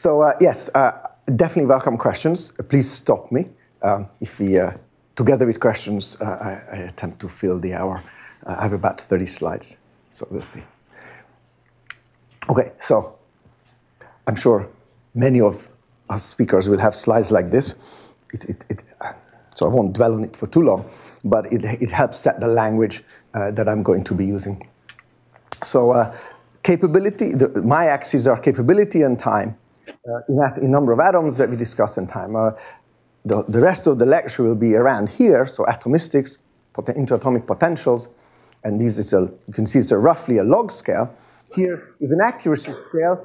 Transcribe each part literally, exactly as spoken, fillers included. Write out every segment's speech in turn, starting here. So uh, yes, uh, definitely welcome questions. Uh, please stop me um, if we, uh, together with questions, uh, I, I attempt to fill the hour. Uh, I have about thirty slides, so we'll see. Okay, so I'm sure many of us speakers will have slides like this. It, it, it, uh, so I won't dwell on it for too long, but it, it helps set the language uh, that I'm going to be using. So uh, capability, the, my axes are capability and time. Uh, in, that, in number of atoms that we discuss in time. Uh, the, the rest of the lecture will be around here, so atomistics, pot interatomic potentials, and these is a, you can see it's a roughly a log scale. Here is an accuracy scale,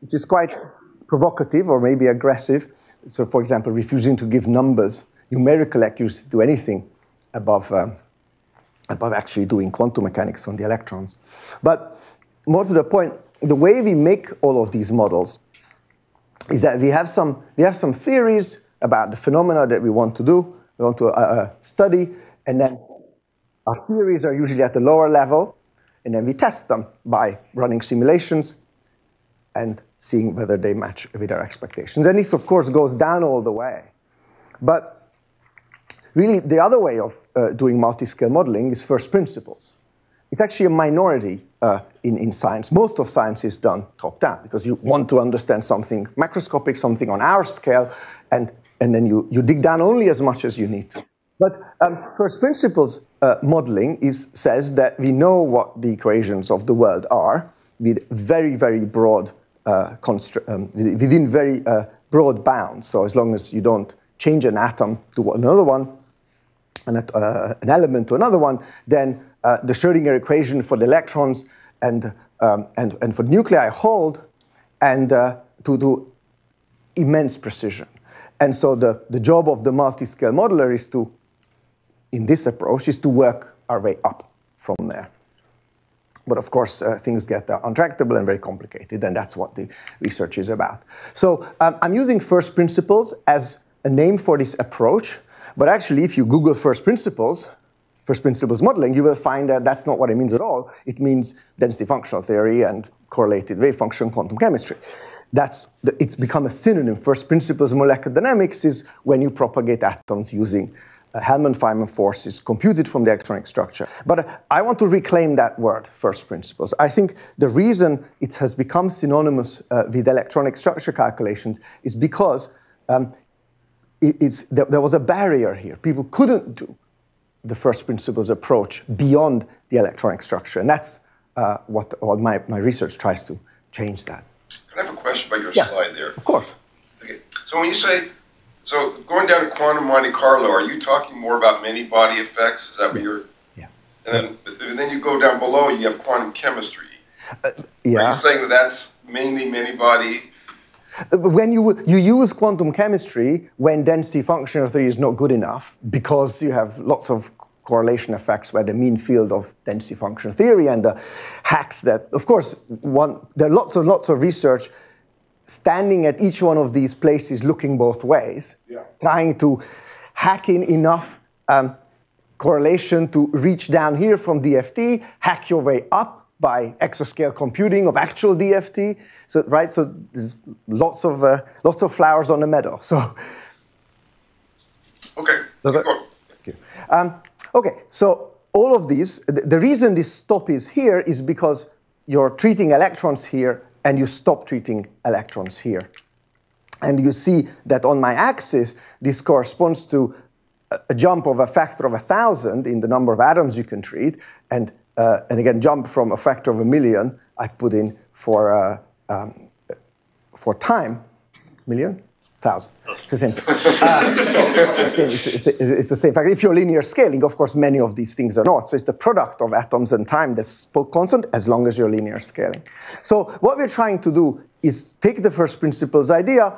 which is quite provocative or maybe aggressive. So for example, refusing to give numbers, numerical accuracy to anything above, um, above actually doing quantum mechanics on the electrons. But more to the point, the way we make all of these models is that we have some we have some theories about the phenomena that we want to do, we want to uh, study, and then our theories are usually at the lower level, and then we test them by running simulations and seeing whether they match with our expectations. And this, of course, goes down all the way. But really, the other way of uh, doing multi-scale modeling is first principles. It's actually a minority uh, in, in science. Most of science is done top-down because you want to understand something macroscopic, something on our scale, and, and then you, you dig down only as much as you need to. But um, first principles uh, modeling is, says that we know what the equations of the world are with very, very broad, uh, um, within very uh, broad bounds. So as long as you don't change an atom to another one, an, uh, an element to another one, then Uh, the Schrödinger equation for the electrons and, um, and, and for nuclei hold, and uh, to do immense precision. And so the, the job of the multi-scale modeler is to, in this approach, is to work our way up from there. But of course, uh, things get uh, untractable and very complicated, and that's what the research is about. So um, I'm using first principles as a name for this approach, but actually if you Google first principles, First principles modeling, you will find that that's not what it means at all. It means density functional theory and correlated wave function quantum chemistry. That's the, it's become a synonym. First principles molecular dynamics is when you propagate atoms using uh, Hellman-Feynman forces computed from the electronic structure. But uh, I want to reclaim that word, first principles. I think the reason it has become synonymous uh, with electronic structure calculations is because um, it, it's, there, there was a barrier here. People couldn't do the first principles approach beyond the electronic structure. And that's uh, what, what my, my research tries to change that. Can I have a question about your yeah, slide there? Of course. Okay. So when you say, so going down to quantum Monte Carlo, are you talking more about many-body effects? Is that what yeah. you're... Yeah. And then, and then you go down below, you have quantum chemistry. Uh, yeah. Are you saying that that's mainly many-body? When you, you use quantum chemistry when density functional theory is not good enough, because you have lots of correlation effects where the mean field of density functional theory and the hacks that, of course, one, there are lots and lots of research standing at each one of these places looking both ways, yeah. trying to hack in enough um, correlation to reach down here from D F T, hack your way up by exascale computing of actual D F T, so right, so there's lots of uh, lots of flowers on the meadow. So, okay, that, thank you. Um, okay, so all of these, the, the reason this stop is here is because you're treating electrons here, and you stop treating electrons here, and you see that on my axis, this corresponds to a, a jump of a factor of a thousand in the number of atoms you can treat, and Uh, and again, jump from a factor of a million I put in for uh, um, for time, million, thousand. It's the same thing. Uh, it's, the same, it's, it's, it's the same factor. If you're linear scaling, of course, many of these things are not. So it's the product of atoms and time that's constant as long as you're linear scaling. So what we're trying to do is take the first principles idea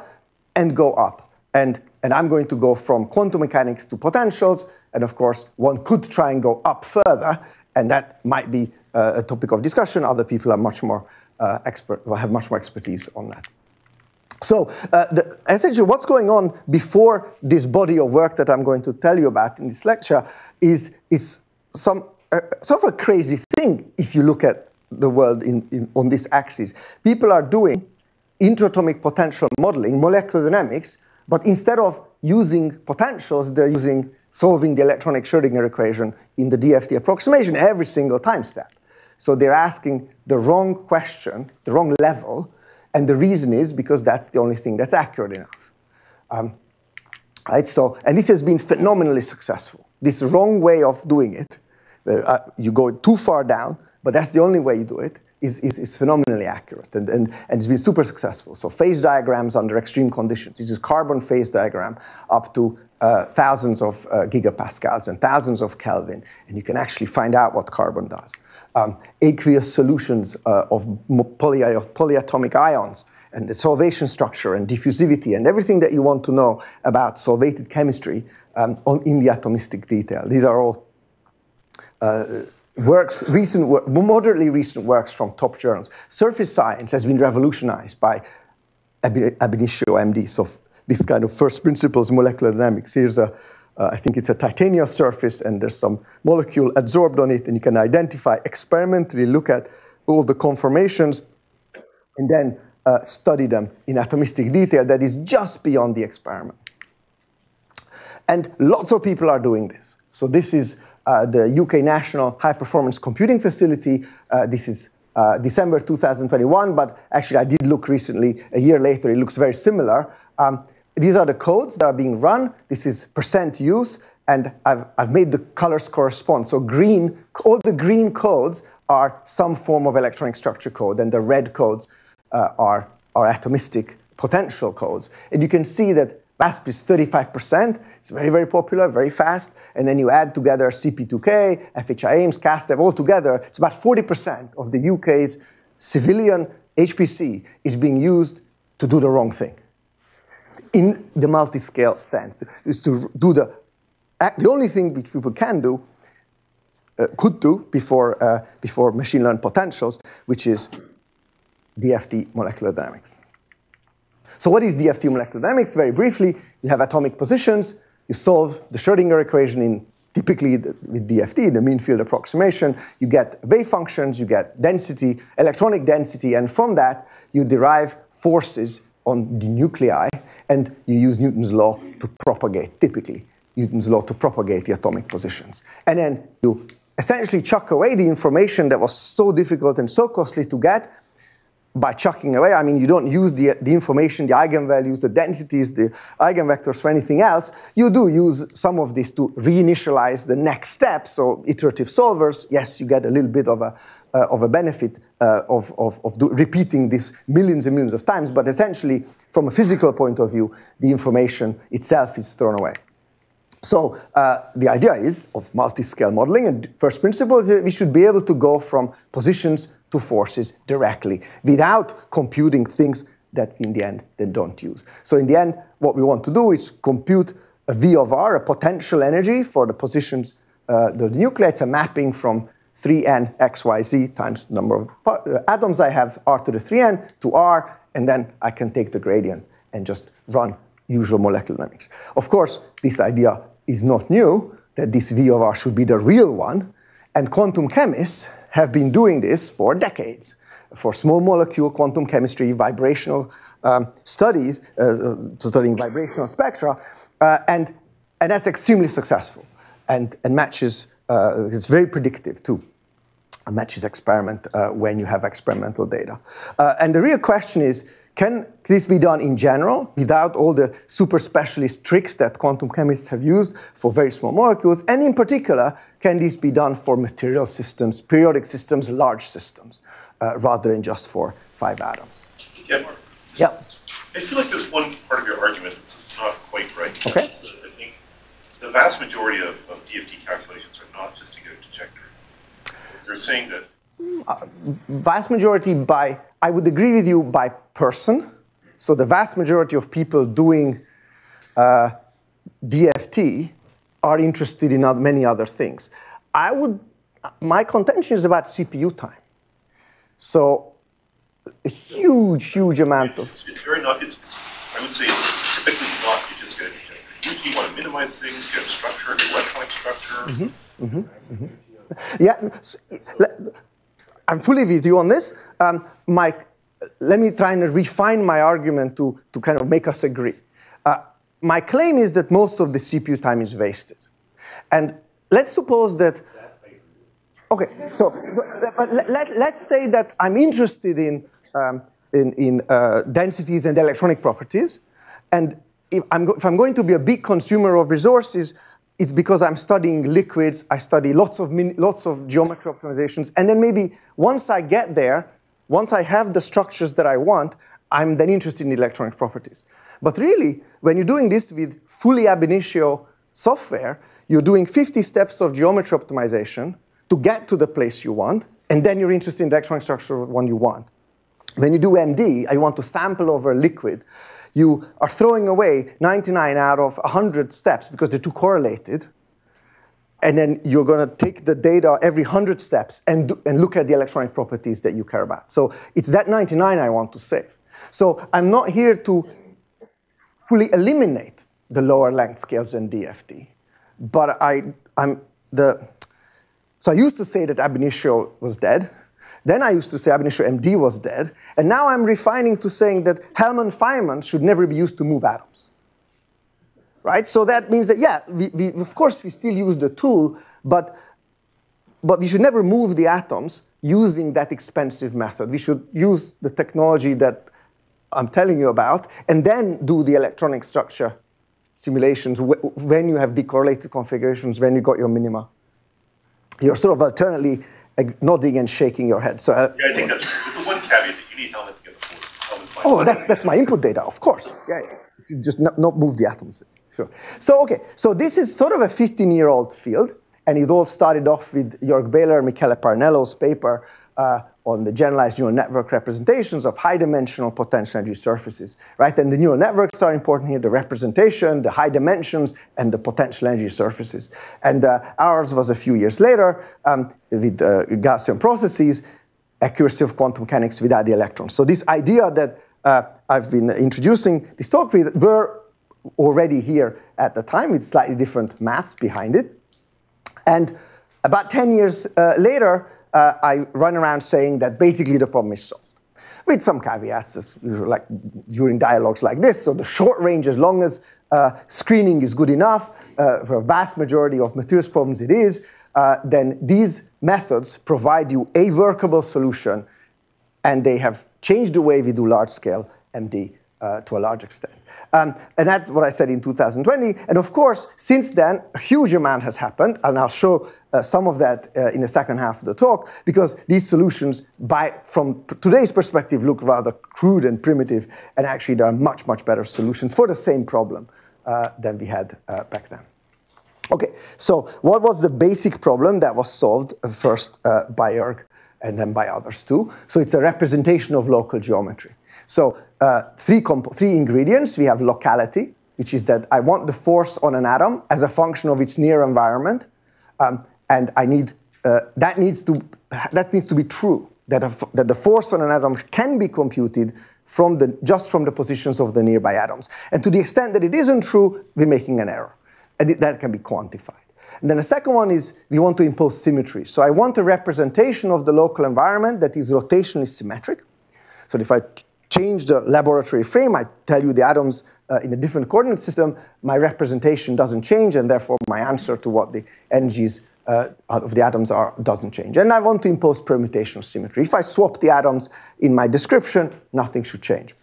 and go up. And and I'm going to go from quantum mechanics to potentials. And of course, one could try and go up further. And that might be uh, a topic of discussion. Other people are much more uh, expert, or have much more expertise on that. So uh, the, essentially what's going on before this body of work that I'm going to tell you about in this lecture is, is some uh, sort of a crazy thing if you look at the world in, in, on this axis. People are doing intraatomic potential modeling, molecular dynamics, but instead of using potentials, they're using solving the electronic Schrödinger equation in the D F T approximation every single time step. So they're asking the wrong question, the wrong level, and the reason is because that's the only thing that's accurate enough. Um, right? So, and this has been phenomenally successful. This wrong way of doing it, uh, you go too far down, but that's the only way you do it, is, is, is phenomenally accurate, and, and, and it's been super successful. So phase diagrams under extreme conditions. This is carbon phase diagram up to uh, thousands of uh, gigapascals and thousands of Kelvin, and you can actually find out what carbon does. Um, aqueous solutions uh, of poly polyatomic ions, and the solvation structure and diffusivity and everything that you want to know about solvated chemistry um, on, in the atomistic detail. These are all uh, works, recent work, moderately recent works from top journals. Surface science has been revolutionized by ab ab initio M Ds of this kind of first principles molecular dynamics. Here's a Uh, I think it's a titanium surface, and there's some molecule adsorbed on it, and you can identify experimentally, look at all the conformations, and then uh, study them in atomistic detail that is just beyond the experiment. And lots of people are doing this. So this is uh, the U K National High Performance Computing Facility. Uh, this is uh, December two thousand twenty-one, but actually I did look recently, a year later, it looks very similar. Um, These are the codes that are being run. This is percent use, and I've, I've made the colors correspond. So green, all the green codes are some form of electronic structure code, and the red codes uh, are, are atomistic potential codes. And you can see that VASP is thirty-five percent. It's very, very popular, very fast. And then you add together C P two K, F H I aims, CASTEP, all together. It's about forty percent of the U K's civilian H P C is being used to do the wrong thing. In the multi-scale sense, is to do the, the only thing which people can do, uh, could do before, uh, before machine learned potentials, which is D F T molecular dynamics. So what is D F T molecular dynamics? Very briefly, you have atomic positions, you solve the Schrödinger equation in typically the, with D F T, the mean field approximation, you get wave functions, you get density, electronic density, and from that you derive forces on the nuclei, and you use Newton's law to propagate, typically, Newton's law to propagate the atomic positions. And then you essentially chuck away the information that was so difficult and so costly to get. By chucking away, I mean you don't use the, the information, the eigenvalues, the densities, the eigenvectors for anything else. You do use some of this to reinitialize the next step, so iterative solvers, yes, you get a little bit of a, uh, of a benefit uh, of, of, of do, repeating this millions and millions of times, but essentially, from a physical point of view, the information itself is thrown away. So uh, the idea is of multi-scale modeling, and first principle is that we should be able to go from positions to forces directly, without computing things that in the end they don't use. So in the end, what we want to do is compute a V of R, a potential energy for the positions, uh, the, the nuclei. It's a mapping from three N X Y Z times the number of atoms I have, R to the three N, to R, and then I can take the gradient and just run usual molecular dynamics. Of course, this idea is not new, that this V of R should be the real one, and quantum chemists have been doing this for decades, for small molecule quantum chemistry, vibrational um, studies, uh, studying vibrational spectra, uh, and, and that's extremely successful, and, and matches, uh, it's very predictive too, it matches experiment uh, when you have experimental data. Uh, and the real question is, can this be done in general, without all the super specialist tricks that quantum chemists have used for very small molecules? And in particular, can this be done for material systems, periodic systems, large systems, uh, rather than just for five atoms? Yeah, Mark, just, yeah. I feel like there's one part of your argument that's not quite right. Okay. That I think the vast majority of, of D F T calculations are not just to get a detector. They're saying that Uh, vast majority by, I would agree with you, by person. So the vast majority of people doing uh, D F T are interested in many other things. I would, my contention is about C P U time. So a huge, huge amount it's, of... It's, it's very not, it's, I would say it's typically not, you just get a detector. Usually you want to minimize things, get a structure, get electronic structure. Mm-hmm, mm-hmm, mm-hmm. Yeah. So, I'm fully with you on this. Um, my let me try and refine my argument to, to kind of make us agree. Uh, my claim is that most of the C P U time is wasted. And let's suppose that, okay, so, so but let, let, let's say that I'm interested in, um, in, in uh, densities and electronic properties. And if I'm, if I'm going to be a big consumer of resources, it's because I'm studying liquids, I study lots of, lots of geometry optimizations, and then maybe once I get there, once I have the structures that I want, I'm then interested in electronic properties. But really, when you're doing this with fully ab initio software, you're doing fifty steps of geometry optimization to get to the place you want, and then you're interested in the electronic structure one you want. When you do M D, I want to sample over liquid, you are throwing away ninety-nine out of one hundred steps because they're too correlated. And then you're going to take the data every one hundred steps and, do, and look at the electronic properties that you care about. So it's that ninety-nine I want to save. So I'm not here to fully eliminate the lower length scales in D F T. But I, I'm the, so I used to say that ab initio was dead. Then I used to say ab initio M D was dead. And now I'm refining to saying that Hellman-Feynman should never be used to move atoms. Right? So that means that, yeah, we, we, of course we still use the tool, but, but we should never move the atoms using that expensive method. We should use the technology that I'm telling you about, and then do the electronic structure simulations wh when you have decorrelated configurations, when you got your minima. You're sort of alternately nodding and shaking your head. So, uh, yeah, I think that's the one caveat that you need Hellman to get the Oh, that's, that's my input data, of course. Yeah, yeah. Just not, not move the atoms. Sure. So, okay, so this is sort of a fifteen-year-old field, and it all started off with Jörg Baylor, Michele Parnello's paper uh, on the generalized neural network representations of high-dimensional potential energy surfaces, right? And the neural networks are important here, the representation, the high dimensions, and the potential energy surfaces. And uh, ours was a few years later um, with uh, Gaussian processes, accuracy of quantum mechanics without the electrons. So this idea that uh, I've been introducing this talk with were already here at the time with slightly different maths behind it. And about ten years uh, later, Uh, I run around saying that basically the problem is solved, with some caveats, as usual, like during dialogues like this. So the short range, as long as uh, screening is good enough, uh, for a vast majority of materials problems it is, uh, then these methods provide you a workable solution, and they have changed the way we do large-scale M D uh, to a large extent. Um, and that's what I said in two thousand twenty. And of course, since then, a huge amount has happened, and I'll show uh, some of that uh, in the second half of the talk, because these solutions, by, from today's perspective, look rather crude and primitive, and actually there are much, much better solutions for the same problem uh, than we had uh, back then. Okay, so what was the basic problem that was solved first uh, by Jörg and then by others too? So it's a representation of local geometry. So uh, three, three ingredients. We have locality, which is that I want the force on an atom as a function of its near environment, um, and I need uh, that needs to that needs to be true that a, that the force on an atom can be computed from the just from the positions of the nearby atoms. And to the extent that it isn't true, we're making an error, and it, that can be quantified. And then the second one is we want to impose symmetry. So I want a representation of the local environment that is rotationally symmetric. So if I change the laboratory frame, I tell you the atoms uh, in a different coordinate system, my representation doesn't change, and therefore my answer to what the energies uh, of the atoms are doesn't change. And I want to impose permutational symmetry. If I swap the atoms in my description, nothing should change.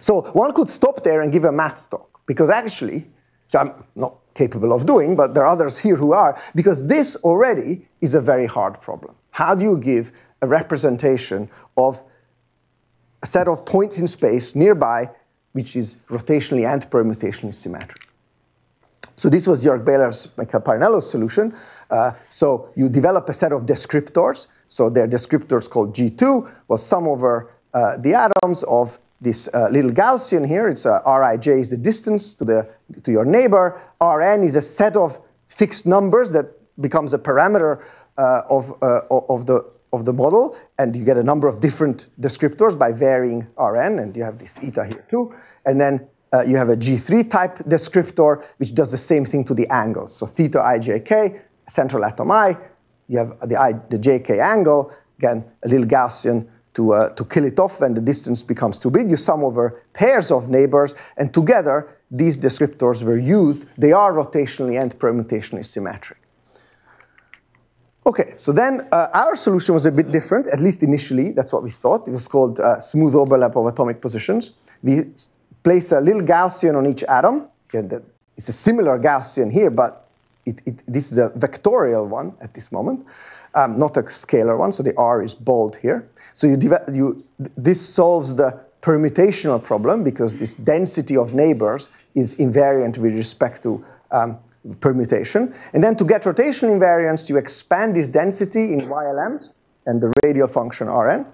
So one could stop there and give a math talk, because actually, which I'm not capable of doing, but there are others here who are, because this already is a very hard problem. How do you give a representation of a set of points in space nearby, which is rotationally and permutationally symmetric? So this was Jörg Baylor's Michele Parnello's solution. Uh, so you develop a set of descriptors. So their descriptors called G two was sum over uh, the atoms of this uh, little Gaussian here. It's uh, Rij is the distance to the to your neighbor. Rn is a set of fixed numbers that becomes a parameter uh, of uh, of the of the model, and you get a number of different descriptors by varying Rn, and you have this eta here too. And then uh, you have a G three type descriptor, which does the same thing to the angles. So theta ijk, central atom I, you have the, I, the jk angle, again, a little Gaussian to, uh, to kill it off when the distance becomes too big. You sum over pairs of neighbors, and together these descriptors were used. They are rotationally and permutationally symmetric. Okay, so then uh, our solution was a bit different, at least initially. That's what we thought. It was called uh, smooth overlap of atomic positions. We place a little Gaussian on each atom. And it's a similar Gaussian here, but it, it, this is a vectorial one at this moment, um, not a scalar one. So the R is bold here. So you, you this solves the permutational problem because this density of neighbors is invariant with respect to um, permutation. And then to get rotation invariance, you expand this density in Y L Ms and the radial function R N.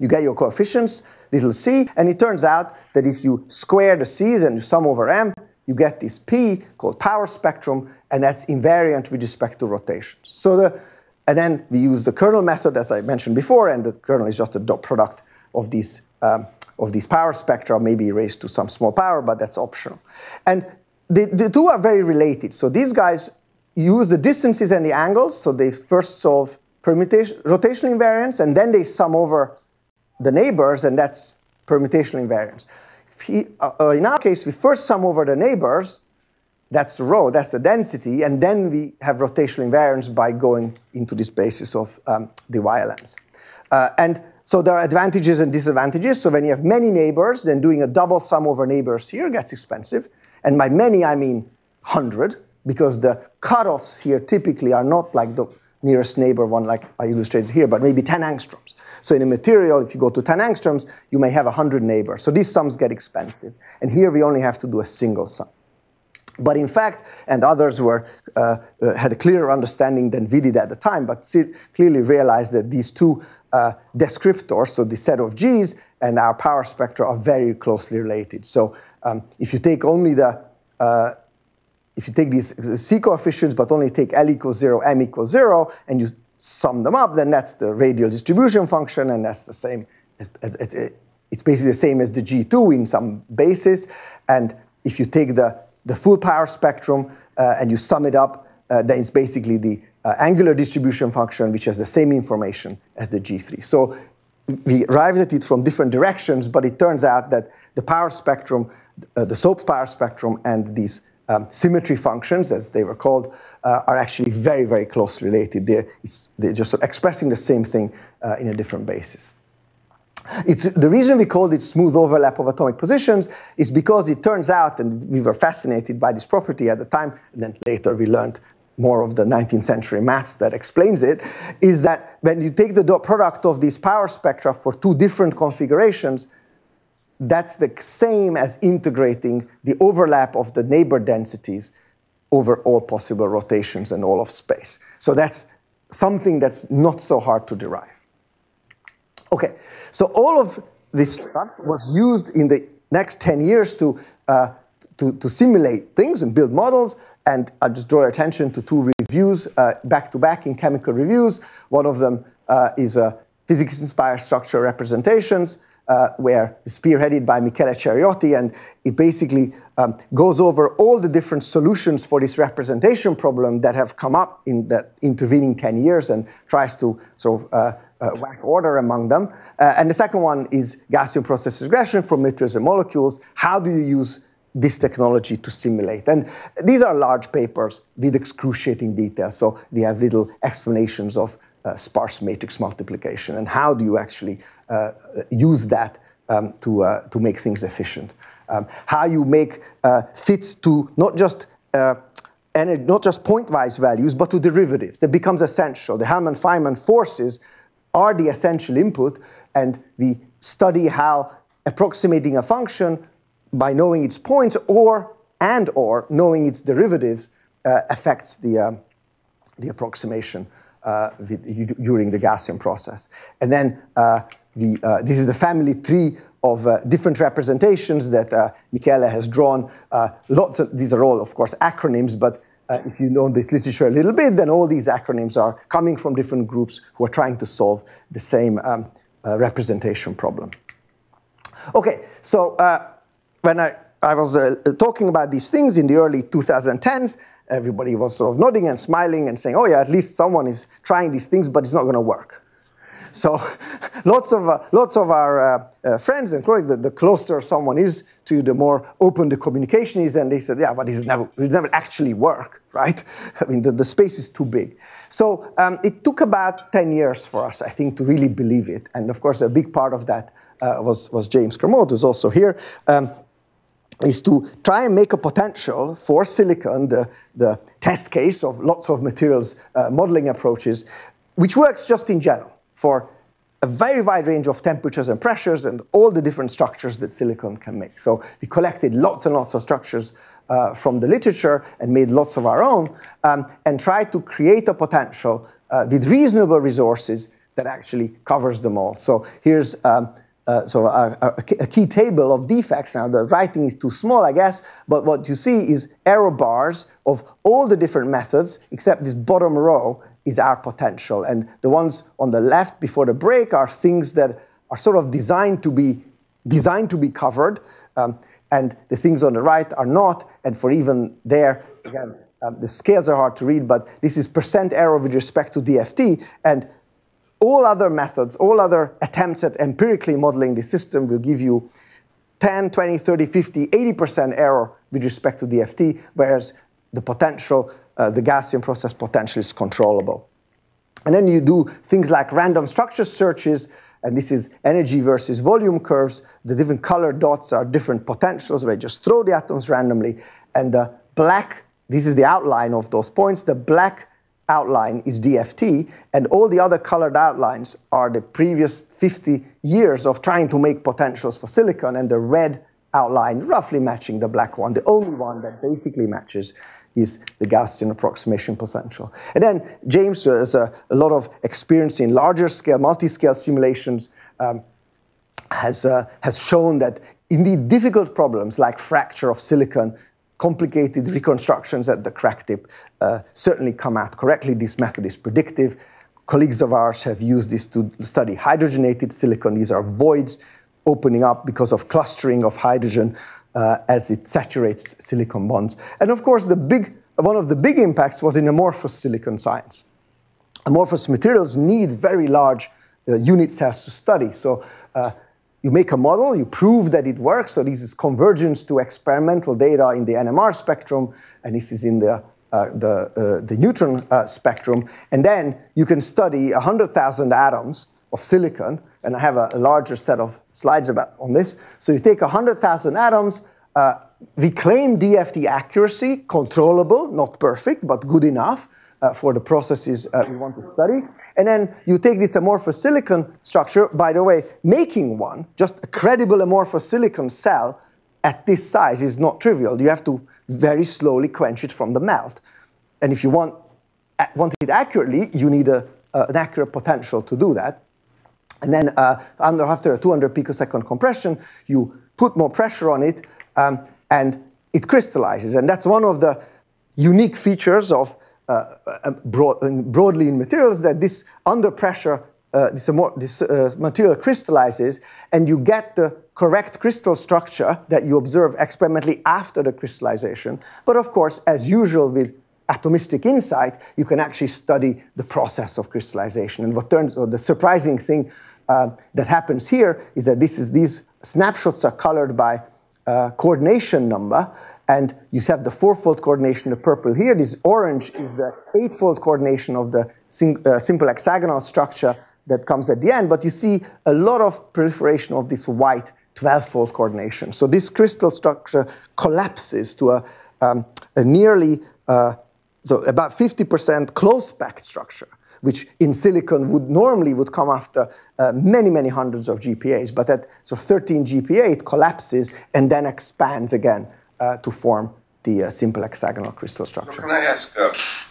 You get your coefficients, little c, and it turns out that if you square the c's and you sum over m, you get this p called power spectrum, and that's invariant with respect to rotations. So the, and then we use the kernel method, as I mentioned before, and the kernel is just a dot product of these, um, of these power spectra, maybe raised to some small power, but that's optional. And The, the two are very related. So these guys use the distances and the angles. So they first solve permutation, rotational invariance, and then they sum over the neighbors, and that's permutational invariance. If he, uh, in our case, we first sum over the neighbors. That's the rho, that's the density. And then we have rotational invariance by going into this basis of um, the Y L Ms. Uh, and so there are advantages and disadvantages. So when you have many neighbors, then doing a double sum over neighbors here gets expensive. And by many, I mean one hundred, because the cutoffs here typically are not like the nearest neighbor one like I illustrated here, but maybe ten angstroms. So in a material, if you go to ten angstroms, you may have one hundred neighbors. So these sums get expensive. And here we only have to do a single sum. But in fact, and others were, uh, uh, had a clearer understanding than we did at the time, but clearly realized that these two uh, descriptors, so the set of G's and our power spectra, are very closely related. So um, if you take only the, uh, if you take these C coefficients, but only take L equals zero, M equals zero, and you sum them up, then that's the radial distribution function, and that's the same, as, as, as, it's basically the same as the G two in some basis. And if you take the the full power spectrum, uh, and you sum it up, uh, then it's basically the uh, angular distribution function, which has the same information as the G three. So we arrived at it from different directions, but it turns out that the power spectrum, uh, the SOAP power spectrum, and these um, symmetry functions, as they were called, uh, are actually very, very closely related. They're, it's, they're just expressing the same thing uh, in a different basis. It's, the reason we called it smooth overlap of atomic positions is because it turns out, and we were fascinated by this property at the time, and then later we learned more of the nineteenth century maths that explains it, is that when you take the dot product of these power spectra for two different configurations, that's the same as integrating the overlap of the neighbor densities over all possible rotations and all of space. So that's something that's not so hard to derive. Okay, so all of this stuff was used in the next ten years to, uh, to, to simulate things and build models. And I'll just draw your attention to two reviews, uh, back to back in Chemical Reviews. One of them uh, is uh, Physics-Inspired Structural Representations, uh, where it's spearheaded by Michele Ceriotti. And it basically um, goes over all the different solutions for this representation problem that have come up in the intervening ten years and tries to sort of uh, Uh, whack order among them. Uh, and the second one is Gaussian process regression for materials and molecules. How do you use this technology to simulate? And these are large papers with excruciating detail. So we have little explanations of uh, sparse matrix multiplication and how do you actually uh, use that um, to, uh, to make things efficient. Um, how you make uh, fits to not just uh, and not just point-wise values, but to derivatives. That becomes essential. The Hellman-Feynman forces are the essential input, and we study how approximating a function by knowing its points or and or knowing its derivatives uh, affects the, um, the approximation uh, with, you, during the Gaussian process. And then uh, we, uh, this is the family tree of uh, different representations that uh, Michele has drawn. Uh, lots of, these are all, of course, acronyms, but Uh, if you know this literature a little bit, then all these acronyms are coming from different groups who are trying to solve the same um, uh, representation problem. Okay, so uh, when I, I was uh, talking about these things in the early two thousand tens, everybody was sort of nodding and smiling and saying, oh yeah, at least someone is trying these things, but it's not going to work. So lots of, uh, lots of our uh, uh, friends and colleagues, the, the closer someone is to you, the more open the communication is. And they said, yeah, but it's never, it never actually work, right? I mean, the, the space is too big. So um, it took about ten years for us, I think, to really believe it. And of course, a big part of that uh, was, was James Kermode, who's also here. Um, is to try and make a potential for silicon, the, the test case of lots of materials uh, modeling approaches, which works just in general for a very wide range of temperatures and pressures and all the different structures that silicon can make. So we collected lots and lots of structures uh, from the literature and made lots of our own um, and tried to create a potential uh, with reasonable resources that actually covers them all. So here's um, Uh, so our, our, a key table of defects. Now the writing is too small, I guess, but what you see is error bars of all the different methods, except this bottom row is our potential. And the ones on the left before the break are things that are sort of designed to be, designed to be covered, um, and the things on the right are not, and for even there, again, um, the scales are hard to read, but this is percent error with respect to D F T, and all other methods, all other attempts at empirically modeling the system will give you ten, twenty, thirty, fifty, eighty percent error with respect to D F T, whereas the potential, uh, the Gaussian process potential is controllable. And then you do things like random structure searches, and this is energy versus volume curves. The different colored dots are different potentials where you just throw the atoms randomly, and the black, this is the outline of those points, the black outline is D F T, and all the other colored outlines are the previous fifty years of trying to make potentials for silicon, and the red outline roughly matching the black one. The only one that basically matches is the Gaussian approximation potential. And then James has a, a lot of experience in larger scale, multi-scale simulations, um, has, uh, has shown that indeed difficult problems like fracture of silicon, complicated reconstructions at the crack tip uh, certainly come out correctly. This method is predictive. Colleagues of ours have used this to study hydrogenated silicon. These are voids opening up because of clustering of hydrogen uh, as it saturates silicon bonds. And of course, the big, one of the big impacts was in amorphous silicon science. Amorphous materials need very large uh, unit cells to study. So, uh, you make a model, you prove that it works, so this is convergence to experimental data in the N M R spectrum, and this is in the, uh, the, uh, the neutron uh, spectrum, and then you can study one hundred thousand atoms of silicon, and I have a, a larger set of slides about on this. So you take one hundred thousand atoms, uh, we claim D F T accuracy, controllable, not perfect, but good enough, Uh, for the processes uh, we want to study. And then you take this amorphous silicon structure, by the way, making one, just a credible amorphous silicon cell at this size is not trivial. You have to very slowly quench it from the melt. And if you want, want it accurately, you need a, uh, an accurate potential to do that. And then uh, under, after a two hundred picosecond compression, you put more pressure on it, um, and it crystallizes. And that's one of the unique features of Uh, uh, broad, uh, broadly in materials, that this under pressure, uh, this, this uh, material crystallizes, and you get the correct crystal structure that you observe experimentally after the crystallization. But of course, as usual with atomistic insight, you can actually study the process of crystallization. And what turns, or the surprising thing uh, that happens here is that this is, these snapshots are colored by uh, coordination number. And you have the four-fold coordination of purple here. This orange is the eight-fold coordination of the sim uh, simple hexagonal structure that comes at the end. But you see a lot of proliferation of this white twelve-fold coordination. So this crystal structure collapses to a, um, a nearly, uh, so about fifty percent close-packed structure, which in silicon would normally would come after uh, many, many hundreds of G P As. But at so thirteen G P A, it collapses and then expands again. Uh, to form the uh, simple hexagonal crystal structure. Can I ask? Uh,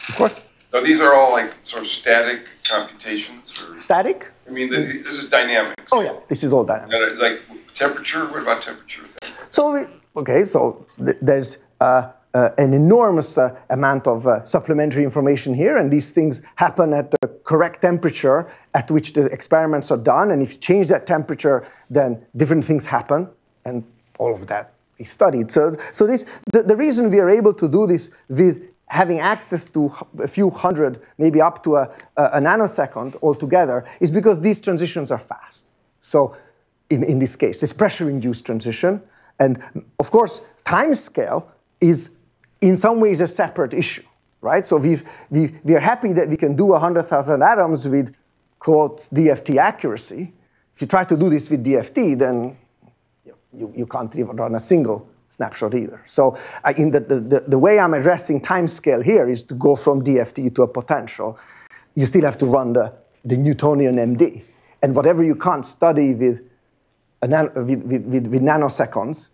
of course. Now these are all like sort of static computations. Or, static? I mean, this, this is dynamics. Oh yeah, this is all dynamics. Like temperature. What about temperature? Things like so we, okay, so th there's uh, uh, an enormous uh, amount of uh, supplementary information here, and these things happen at the correct temperature at which the experiments are done. And if you change that temperature, then different things happen, and all of that. Studied. So, so this, the, the reason we are able to do this with having access to a few hundred, maybe up to a, a nanosecond altogether, is because these transitions are fast. So in, in this case, this pressure-induced transition. And of course, time scale is in some ways a separate issue, right? So we've, we, we are happy that we can do one hundred thousand atoms with, quote, D F T accuracy. If you try to do this with D F T, then you, you can't even run a single snapshot either. So uh, in the, the, the way I'm addressing time scale here is to go from D F T to a potential. You still have to run the, the Newtonian M D. And whatever you can't study with, a nan with, with, with, with nanoseconds,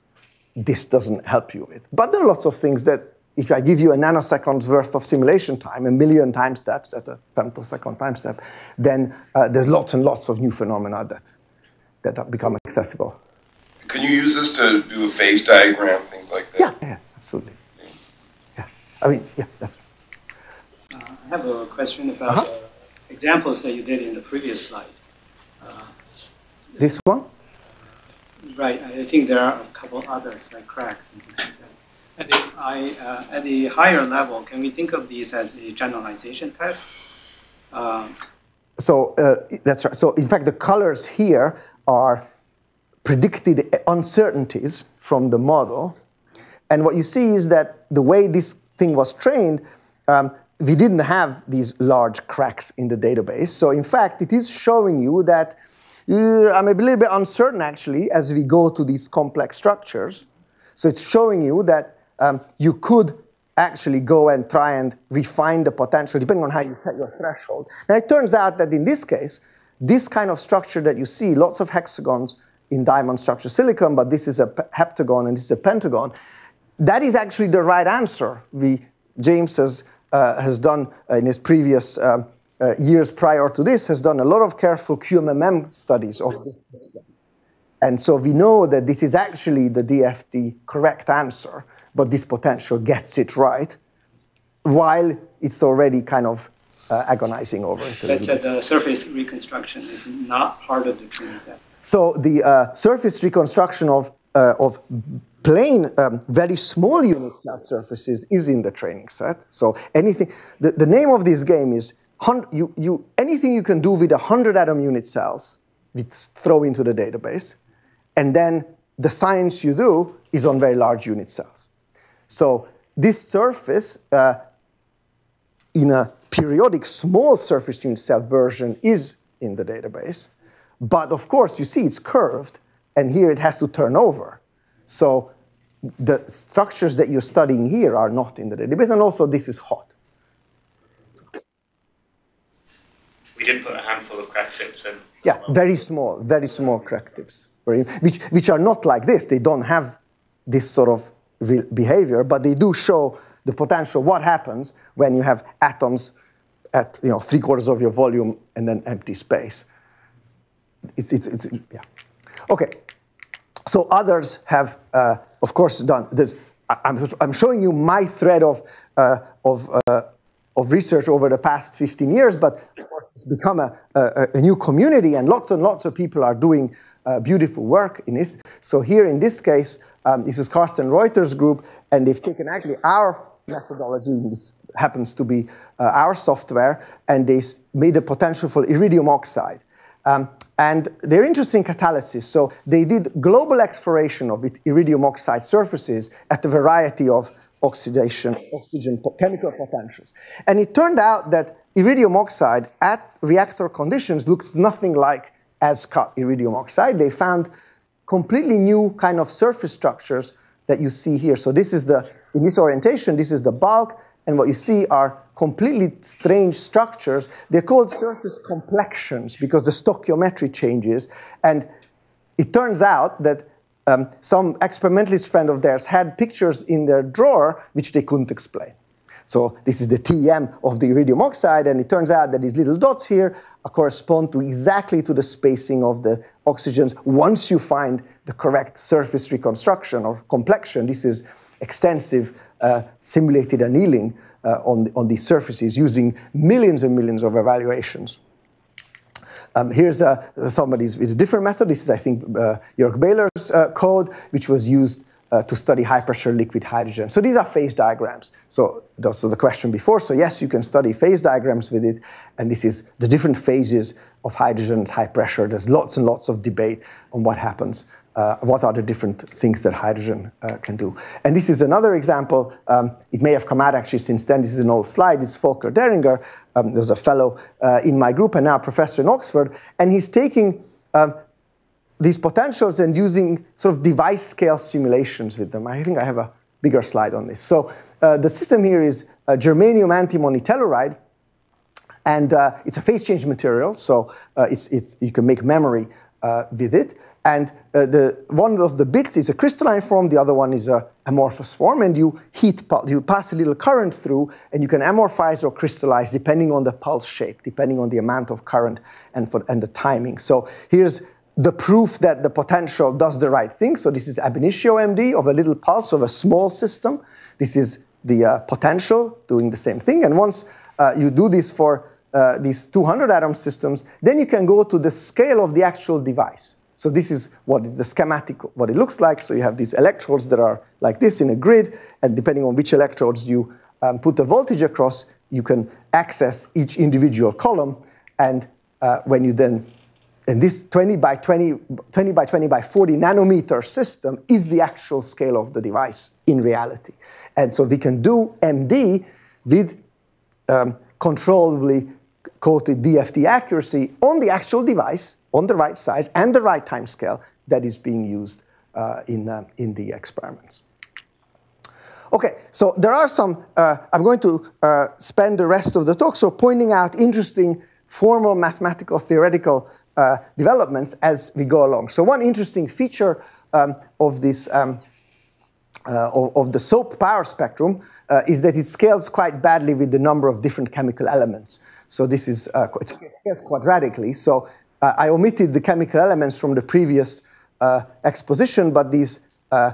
this doesn't help you with. But there are lots of things that, if I give you a nanosecond's worth of simulation time, a million time steps at a femtosecond time step, then uh, there's lots and lots of new phenomena that, that have become accessible. Can you use this to do a phase diagram, things like that? Yeah, yeah, absolutely. Yeah, I mean, yeah, definitely. Uh, I have a question about uh-huh. uh, examples that you did in the previous slide. Uh, this one? Right, I think there are a couple others, like cracks and things like that. At the, I, uh, at the higher level, can we think of these as a generalization test? Um, so uh, that's right. So in fact, the colors here are predicted uncertainties from the model. And what you see is that the way this thing was trained, um, we didn't have these large cracks in the database. So in fact, it is showing you that uh, I'm a little bit uncertain, actually, as we go to these complex structures. So it's showing you that um, you could actually go and try and refine the potential, depending on how you set your threshold. Now, it turns out that in this case, this kind of structure that you see, lots of hexagons in diamond structure silicon, but this is a heptagon and this is a pentagon, that is actually the right answer. We, James has, uh, has done uh, in his previous um, uh, years prior to this, has done a lot of careful Q M M M studies of this system. And so we know that this is actually the D F T correct answer, but this potential gets it right, while it's already kind of uh, agonizing over it. But uh, the surface reconstruction is not part of the training set. So the uh, surface reconstruction of, uh, of plain, um, very small unit cell surfaces is in the training set. So anything, the, the name of this game is you, you, anything you can do with one hundred atom unit cells, we throw into the database. And then the science you do is on very large unit cells. So this surface uh, in a periodic small surface unit cell version is in the database. But of course, you see it's curved. And here it has to turn over. So the structures that you're studying here are not in the database. And also, this is hot. We did put a handful of crack tips in. Yeah, well. very small, very small crack tips. Which, which are not like this. They don't have this sort of behavior, but they do show the potential what happens when you have atoms at you know, three quarters of your volume and then empty space. It's, it's, it's, yeah. OK, so others have, uh, of course, done this. I'm, I'm showing you my thread of, uh, of, uh, of research over the past fifteen years, but of course, it's become a, a, a new community, and lots and lots of people are doing Uh, beautiful work in this. So here in this case, um, this is Karsten Reuter's group, and they've taken actually our methodology, and this happens to be uh, our software, and they made a potential for iridium oxide. Um, and they're interested in catalysis, so they did global exploration of it, iridium oxide surfaces at a variety of oxidation, oxygen po chemical potentials. And it turned out that iridium oxide at reactor conditions looks nothing like as iridium oxide. They found completely new kind of surface structures that you see here. So this is the, in this orientation, this is the bulk, and what you see are completely strange structures. They're called surface complexions because the stoichiometry changes. And it turns out that um, some experimentalist friend of theirs had pictures in their drawer which they couldn't explain. So this is the T E M of the iridium oxide, and it turns out that these little dots here correspond to exactly to the spacing of the oxygens once you find the correct surface reconstruction or complexion. This is extensive uh, simulated annealing uh, on, the, on these surfaces using millions and millions of evaluations. Um, here's uh, somebody's with a different method. This is, I think, uh, Jörg Baylor's uh, code, which was used uh, to study high pressure liquid hydrogen. So these are phase diagrams. So that's the question before. So yes, you can study phase diagrams with it, and this is the different phases of hydrogen at high pressure. There's lots and lots of debate on what happens. Uh, what are the different things that hydrogen uh, can do? And this is another example. Um, it may have come out actually since then. This is an old slide. It's Volker Deringer. Um, there's a fellow uh, in my group and now a professor in Oxford. And he's taking um, these potentials and using sort of device scale simulations with them. I think I have a bigger slide on this. So uh, the system here is uh, germanium antimony telluride. And uh, it's a phase change material. So uh, it's, it's, you can make memory uh, with it. And uh, the, one of the bits is a crystalline form, the other one is a amorphous form, and you heat, you pass a little current through, and you can amorphize or crystallize depending on the pulse shape, depending on the amount of current and, for, and the timing. So here's the proof that the potential does the right thing. So this is ab initio M D of a little pulse of a small system. This is the uh, potential doing the same thing. And once uh, you do this for uh, these two hundred atom systems, then you can go to the scale of the actual device. So this is what the schematic, what it looks like. So you have these electrodes that are like this in a grid, and depending on which electrodes you um, put the voltage across, you can access each individual column. And uh, when you then, and this twenty by twenty by forty nanometer system is the actual scale of the device in reality. And so we can do M D with um, controllably coated D F T accuracy on the actual device, on the right size and the right time scale that is being used uh, in, um, in the experiments. Okay, so there are some, uh, I'm going to uh, spend the rest of the talk so pointing out interesting formal mathematical theoretical uh, developments as we go along. So one interesting feature um, of this, um, uh, of, of the SOAP power spectrum uh, is that it scales quite badly with the number of different chemical elements. So this is, uh, it scales quadratically. So Uh, I omitted the chemical elements from the previous uh, exposition, but these, uh,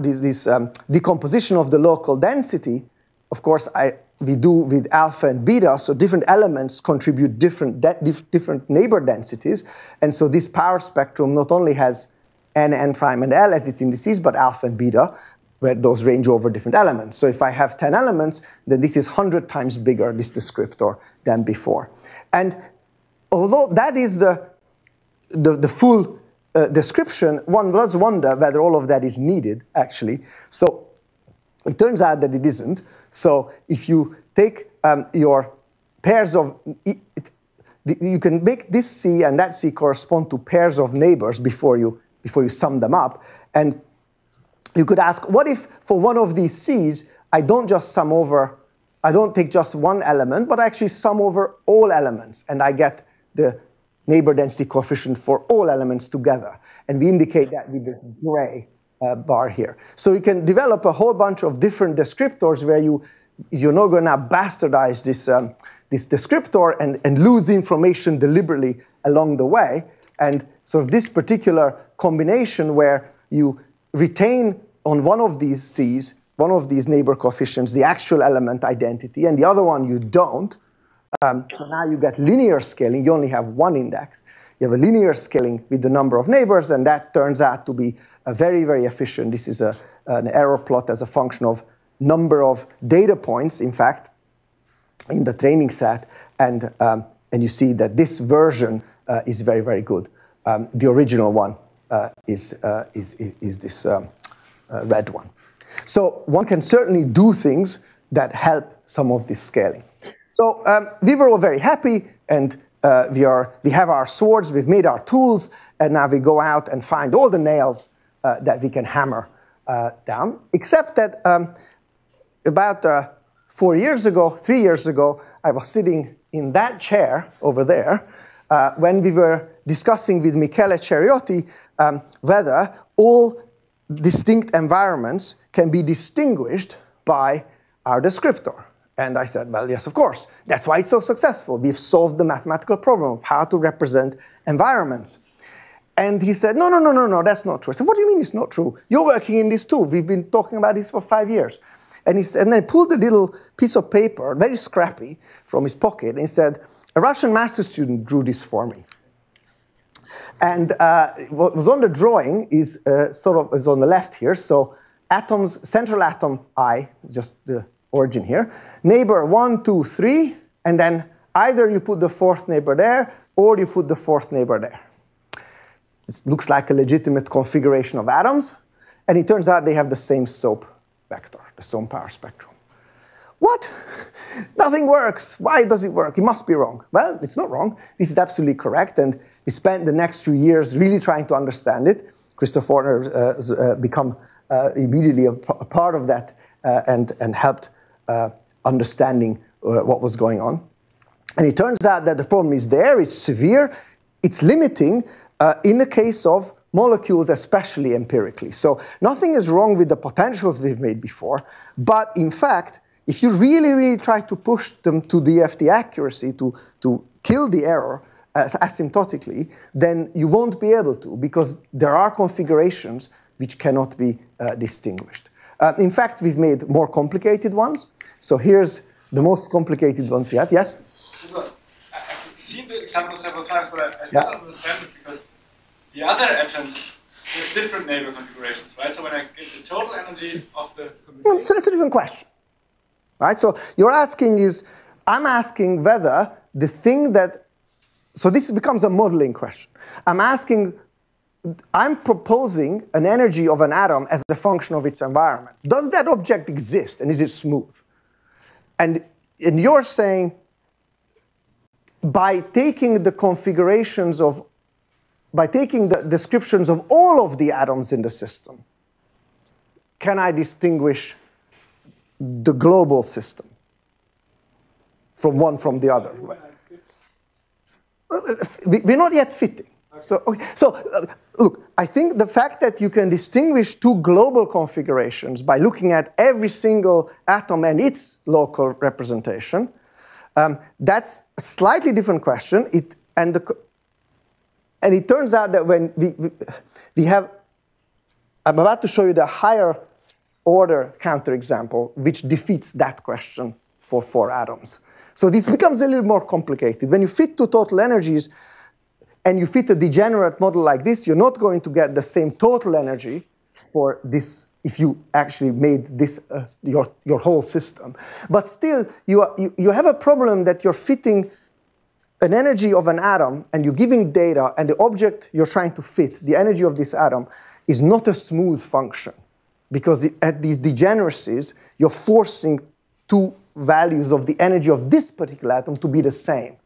these, these um, decomposition of the local density, of course, I, we do with alpha and beta, so different elements contribute different, de dif different neighbor densities, and so this power spectrum not only has N, N prime, and L as its indices, but alpha and beta, where those range over different elements. So if I have ten elements, then this is one hundred times bigger, this descriptor, than before. And although that is the, the, the full uh, description, one does wonder whether all of that is needed, actually. So it turns out that it isn't. So if you take um, your pairs of, it, it, you can make this C and that C correspond to pairs of neighbors before you, before you sum them up. And you could ask, what if for one of these C's, I don't just sum over, I don't take just one element, but I actually sum over all elements, and I get the neighbor density coefficient for all elements together. And we indicate that with this gray uh, bar here. So you can develop a whole bunch of different descriptors where you, you're not going to bastardize this, um, this descriptor and, and lose information deliberately along the way. And sort of this particular combination where you retain on one of these C's, one of these neighbor coefficients, the actual element identity, and the other one you don't. Um, so now you get linear scaling. You only have one index. You have a linear scaling with the number of neighbors, and that turns out to be a very, very efficient. This is a, an error plot as a function of number of data points, in fact, in the training set. And, um, and you see that this version uh, is very, very good. Um, the original one uh, is, uh, is, is, is this um, uh, red one. So one can certainly do things that help some of this scaling. So um, we were all very happy, and uh, we, are, we have our swords, we've made our tools, and now we go out and find all the nails uh, that we can hammer uh, down. Except that um, about uh, four years ago, three years ago, I was sitting in that chair over there uh, when we were discussing with Michele Ceriotti um, whether all distinct environments can be distinguished by our descriptor. And I said, well, yes, of course. That's why it's so successful. We've solved the mathematical problem of how to represent environments. And he said, no, no, no, no, no, that's not true. I said, what do you mean it's not true? You're working in this too. We've been talking about this for five years. And, he said, and then he pulled a little piece of paper, very scrappy, from his pocket, and he said, a Russian master student drew this for me. And uh, what was on the drawing is uh, sort of is on the left here. So atoms, central atom I, just the origin here, neighbor one, two, three, and then either you put the fourth neighbor there or you put the fourth neighbor there. It looks like a legitimate configuration of atoms, and it turns out they have the same SOAP vector, the SOAP power spectrum. What? Nothing works. Why does it work? It must be wrong. Well, it's not wrong. This is absolutely correct, and we spent the next few years really trying to understand it. Christoph Ortner uh, has uh, become uh, immediately a, a part of that uh, and, and helped uh, understanding uh, what was going on. And it turns out that the problem is there, it's severe, it's limiting uh, in the case of molecules, especially empirically. So nothing is wrong with the potentials we've made before, but in fact, if you really, really try to push them to D F T accuracy, to, to kill the error uh, asymptotically, then you won't be able to, because there are configurations which cannot be uh, distinguished. Uh, in fact, we've made more complicated ones. So here's the most complicated ones we have. Yes? I've seen the example several times, but I, I still yeah. don't understand it, because the other atoms have different neighbor configurations, right? So when I get the total energy of the configuration... So that's a different question. Right? So you're asking is, I'm asking whether the thing that, so this becomes a modeling question. I'm asking, I'm proposing an energy of an atom as a function of its environment. Does that object exist, and is it smooth? And, and you're saying, by taking the configurations of, by taking the descriptions of all of the atoms in the system, can I distinguish the global system from one from the other? We're not yet fitting. Okay. So, okay. so uh, look, I think the fact that you can distinguish two global configurations by looking at every single atom and its local representation, um, that's a slightly different question. It, and, the, and it turns out that when we, we, we have, I'm about to show you the higher order counterexample, which defeats that question for four atoms. So this becomes a little more complicated. When you fit two total energies and you fit a degenerate model like this, you're not going to get the same total energy for this if you actually made this uh, your, your whole system. But still, you, are, you, you have a problem that you're fitting an energy of an atom and you're giving data, and the object you're trying to fit, the energy of this atom, is not a smooth function. Because it, at these degeneracies, you're forcing two values of the energy of this particular atom to be the same,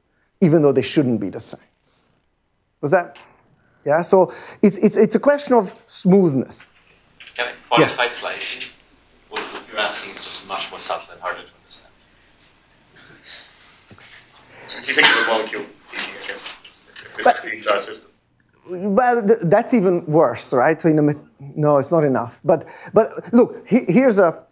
even though they shouldn't be the same. Does that? Yeah, so it's, it's, it's a question of smoothness. Can I qualify yes. slightly? What you're asking is just much more subtle and harder to understand. If you think of a molecule, it's easy, I guess. This is the entire system. Well, th that's even worse, right? So in a, no, it's not enough. But, but look, he here's a,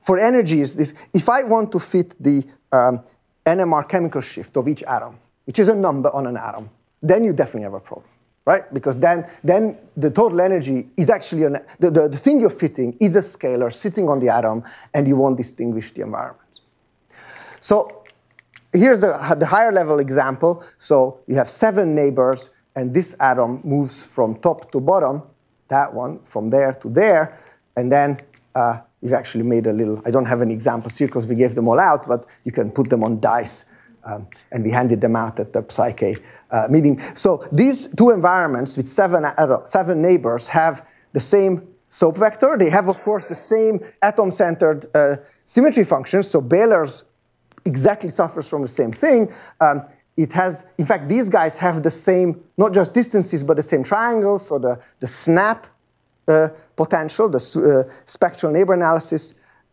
for energies, this, if I want to fit the um, N M R chemical shift of each atom, which is a number on an atom, then you definitely have a problem, right? Because then, then the total energy is actually, an, the, the, the thing you're fitting is a scalar sitting on the atom, and you won't distinguish the environment. So here's the, the higher level example. So you have seven neighbors, and this atom moves from top to bottom, that one, from there to there, and then uh, you've actually made a little, I don't have an example here because we gave them all out, but you can put them on dice, um, and we handed them out at the Psyche uh, meeting. So these two environments with seven, uh, seven neighbors have the same SOAP vector. They have, of course, the same atom-centered uh, symmetry functions, so Baylor's exactly suffers from the same thing. Um, It has, in fact, these guys have the same, not just distances, but the same triangles, so the, the SNAP uh, potential, the uh, spectral neighbor analysis,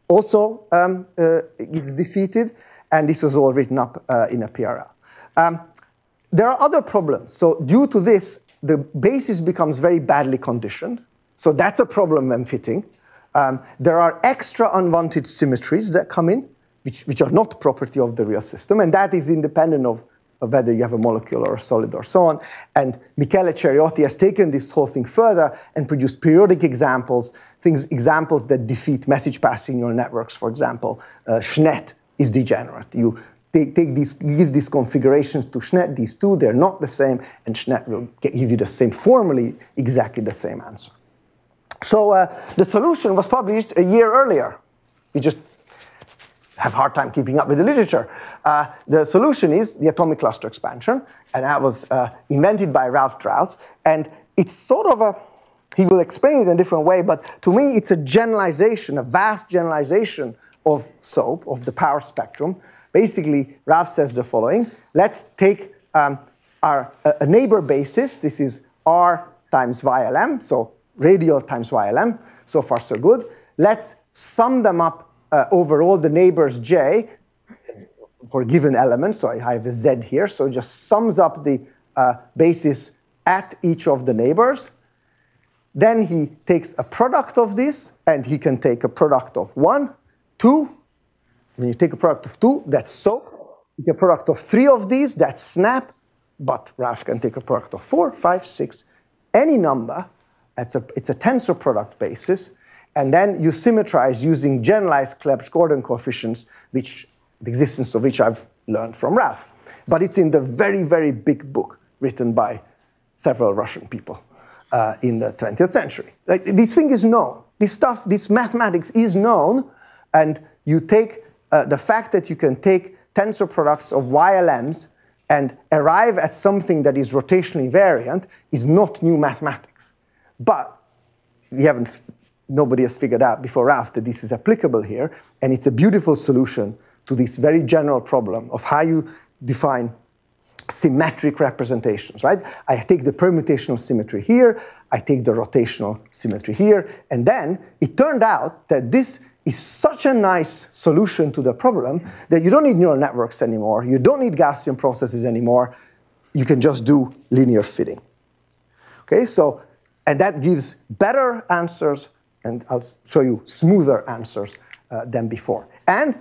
also um, uh, gets defeated, and this was all written up uh, in a P R L. Um, there are other problems. So due to this, the basis becomes very badly conditioned, so that's a problem when fitting. Um, there are extra unwanted symmetries that come in, which, which are not property of the real system, and that is independent of whether you have a molecule or a solid or so on. And Michele Ceriotti has taken this whole thing further and produced periodic examples, things, examples that defeat message-passing neural networks, for example. Uh, SchNet is degenerate. You take, take these, give these configurations to SchNet, these two, they're not the same, and SchNet will give you the same, formally exactly the same answer. So uh, the solution was published a year earlier. You just have a hard time keeping up with the literature. Uh, the solution is the atomic cluster expansion, and that was uh, invented by Ralf Drautz. And it's sort of a, he will explain it in a different way, but to me it's a generalization, a vast generalization of SOAP, of the power spectrum. Basically, Ralf says the following. Let's take um, our, a neighbor basis. This is R times Y L M, so radial times Y L M. So far, so good. Let's sum them up uh, over all the neighbors J for given elements. So I have a Z here. So it just sums up the uh, basis at each of the neighbors. Then he takes a product of this, and he can take a product of one, two. When you take a product of two, that's SOAP. You take a product of three of these, that's SNAP. But Ralf can take a product of four, five, six, any number. It's a, it's a tensor product basis. And then you symmetrize using generalized Clebsch-Gordon coefficients, which the existence of which I've learned from Ralf. But it's in the very, very big book written by several Russian people uh, in the twentieth century. Like, this thing is known. This stuff, this mathematics is known. And you take uh, the fact that you can take tensor products of Y L Ms and arrive at something that is rotationally variant is not new mathematics. But we haven't, nobody has figured out before Ralf that this is applicable here, and it's a beautiful solution to this very general problem of how you define symmetric representations, right? I take the permutational symmetry here, I take the rotational symmetry here, and then it turned out that this is such a nice solution to the problem that you don't need neural networks anymore, you don't need Gaussian processes anymore, you can just do linear fitting. Okay, so, and that gives better answers, and I'll show you smoother answers uh, than before. And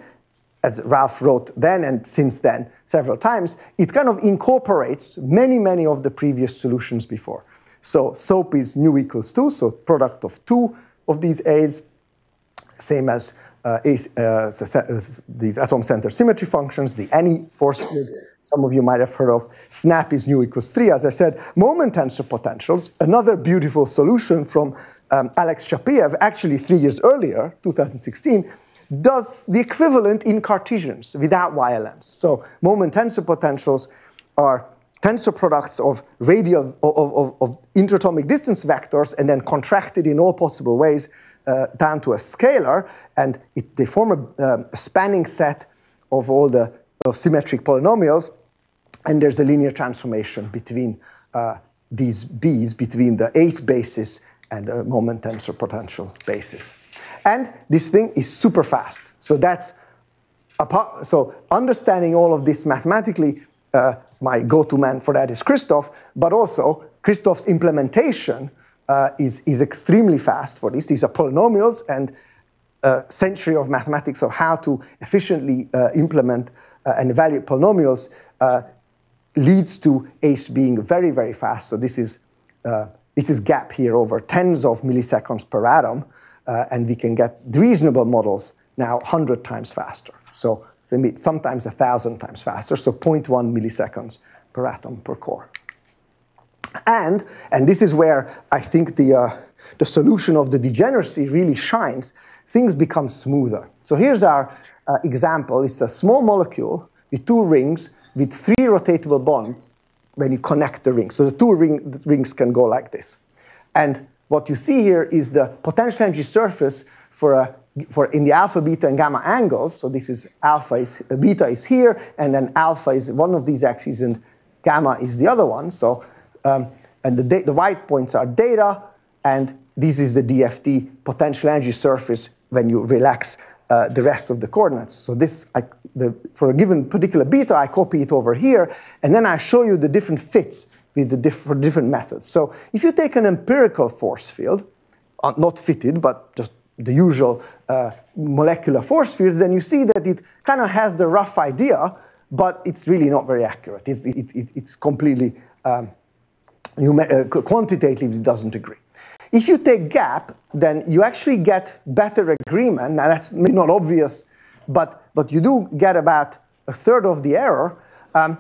as Ralf wrote then and since then several times, it kind of incorporates many, many of the previous solutions before. So SOAP is nu equals two, so product of two of these A's, same as uh, ACE, uh, these atom center symmetry functions, the A N I force field some of you might have heard of. SNAP is nu equals three, as I said. Moment tensor potentials, another beautiful solution from um, Alex Shapeev, actually three years earlier, two thousand sixteen, does the equivalent in Cartesians without Y L Ms. So moment tensor potentials are tensor products of radial, of, of, of interatomic distance vectors and then contracted in all possible ways Uh, down to a scalar, and it, they form a, um, a spanning set of all the of symmetric polynomials, and there's a linear transformation between uh, these B's, between the ACE basis and the moment tensor potential basis. And this thing is super fast. So that's, apart, so understanding all of this mathematically, uh, my go-to man for that is Christoph, but also Christoph's implementation Uh, is, is extremely fast for this. These are polynomials and a century of mathematics of how to efficiently uh, implement uh, and evaluate polynomials uh, leads to ACE being very, very fast. So this is, uh, this is GAP here over tens of milliseconds per atom, uh, and we can get reasonable models now one hundred times faster. So sometimes one thousand times faster, so zero point one milliseconds per atom per core. And, and this is where I think the, uh, the solution of the degeneracy really shines. Things become smoother. So here's our uh, example. It's a small molecule with two rings with three rotatable bonds when you connect the rings. So the two ring, the rings can go like this. And what you see here is the potential energy surface for, a, for in the alpha, beta, and gamma angles. So this is alpha, is, beta is here, and then alpha is one of these axes, and gamma is the other one. So Um, and the, the white points are data, and this is the D F T potential energy surface when you relax uh, the rest of the coordinates. So this, I, the, for a given particular beta, I copy it over here, and then I show you the different fits with the diff for different methods. So if you take an empirical force field, uh, not fitted, but just the usual uh, molecular force fields, then you see that it kind of has the rough idea, but it's really not very accurate. It's, it, it, it's completely... Um, You, uh, quantitatively doesn't agree. If you take GAP, then you actually get better agreement. Now that's maybe not obvious, but, but you do get about a third of the error. Um,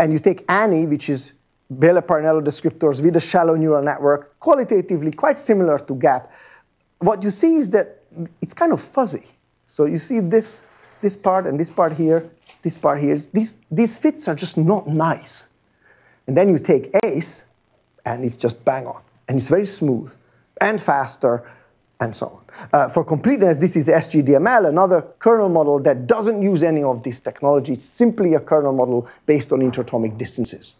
and you take A N I, which is Michele Parnello descriptors with a shallow neural network, qualitatively quite similar to GAP, what you see is that it's kind of fuzzy. So you see this, this part and this part here, this part here. These, these fits are just not nice. And then you take ACE, and it's just bang on. And it's very smooth and faster and so on. Uh, for completeness, this is S G D M L, another kernel model that doesn't use any of this technology. It's simply a kernel model based on interatomic distances.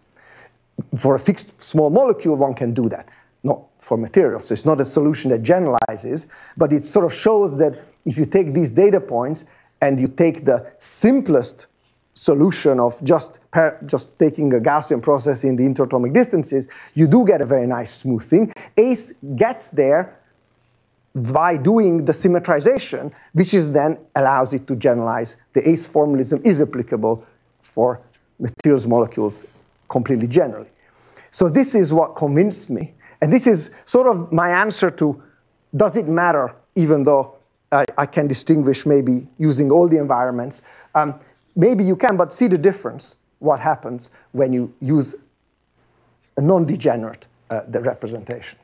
For a fixed small molecule, one can do that, not for materials. So it's not a solution that generalizes, but it sort of shows that if you take these data points and you take the simplest solution of just, just taking a Gaussian process in the interatomic distances, you do get a very nice smooth thing. ACE gets there by doing the symmetrization, which is then allows it to generalize. The ACE formalism is applicable for materials molecules completely generally. So this is what convinced me. And this is sort of my answer to, does it matter, even though I, I can distinguish maybe using all the environments. Um, maybe you can, but see the difference, what happens when you use a non-degenerate uh, the representation.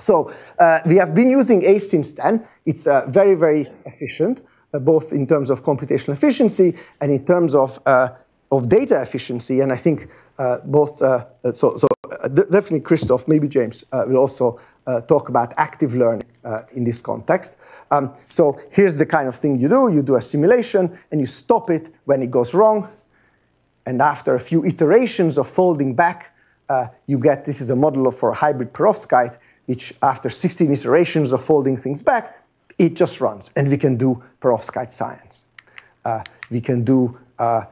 So uh, we have been using ACE since then. It's uh, very, very efficient, uh, both in terms of computational efficiency and in terms of uh, of data efficiency, and I think uh, both, uh, so, so uh, definitely Christoph, maybe James, uh, will also uh, talk about active learning uh, in this context. Um, so here's the kind of thing you do. You do a simulation, and you stop it when it goes wrong, and after a few iterations of folding back, uh, you get, this is a model for a hybrid perovskite, which after sixteen iterations of folding things back, it just runs, and we can do perovskite science. Uh, we can do uh,